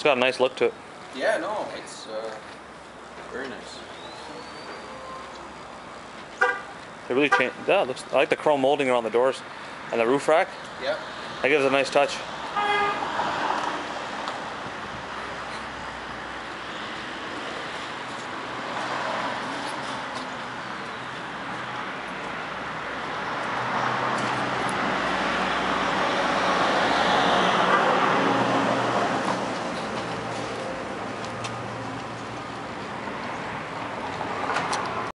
It's got a nice look to it. Yeah, no, it's very nice. It really changed. Yeah, it looks. I like the chrome molding around the doors and the roof rack. Yeah. That gives it a nice touch.